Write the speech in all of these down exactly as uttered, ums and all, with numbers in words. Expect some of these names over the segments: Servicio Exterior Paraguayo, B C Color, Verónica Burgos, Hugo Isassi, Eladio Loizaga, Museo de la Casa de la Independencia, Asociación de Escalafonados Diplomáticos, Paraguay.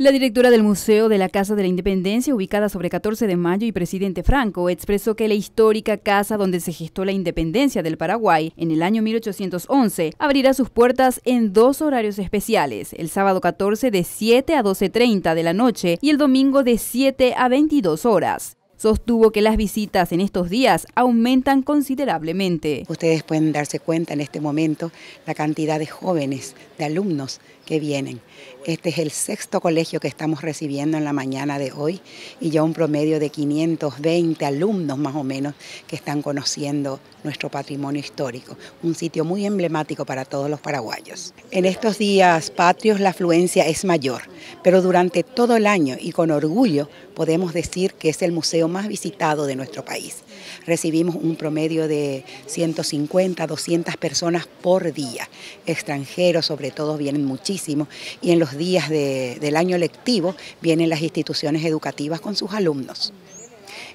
La directora del Museo de la Casa de la Independencia, ubicada sobre catorce de mayo y Presidente Franco, expresó que la histórica casa donde se gestó la independencia del Paraguay en el año mil ochocientos once abrirá sus puertas en dos horarios especiales, el sábado catorce de siete a doce treinta de la noche y el domingo de siete a veintidós horas. Sostuvo que las visitas en estos días aumentan considerablemente. Ustedes pueden darse cuenta en este momento la cantidad de jóvenes, de alumnos que vienen. Este es el sexto colegio que estamos recibiendo en la mañana de hoy y ya un promedio de quinientos veinte alumnos más o menos que están conociendo nuestro patrimonio histórico, un sitio muy emblemático para todos los paraguayos. En estos días patrios la afluencia es mayor, pero durante todo el año y con orgullo podemos decir que es el museo más visitado de nuestro país. Recibimos un promedio de ciento cincuenta a doscientas personas por día. Extranjeros sobre todo vienen muchísimo y en los días de, del año lectivo vienen las instituciones educativas con sus alumnos.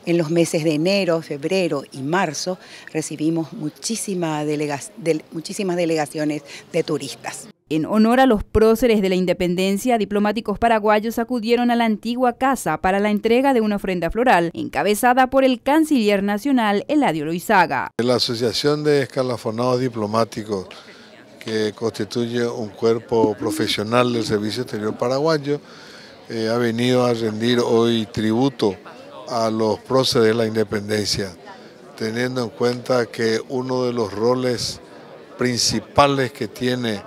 En los meses de enero, febrero y marzo recibimos muchísima delega, de, muchísimas delegaciones de turistas. En honor a los próceres de la independencia, diplomáticos paraguayos acudieron a la antigua casa para la entrega de una ofrenda floral, encabezada por el canciller nacional Eladio Loizaga. La Asociación de Escalafonados Diplomáticos, que constituye un cuerpo profesional del Servicio Exterior Paraguayo, eh, ha venido a rendir hoy tributo a los próceres de la independencia, teniendo en cuenta que uno de los roles principales que tiene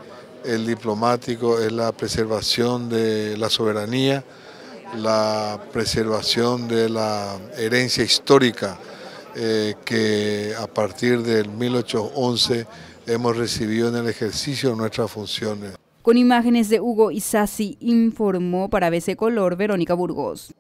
el diplomático es la preservación de la soberanía, la preservación de la herencia histórica eh, que a partir del mil ochocientos once hemos recibido en el ejercicio de nuestras funciones. Con imágenes de Hugo Isassi, informó para B C Color Verónica Burgos.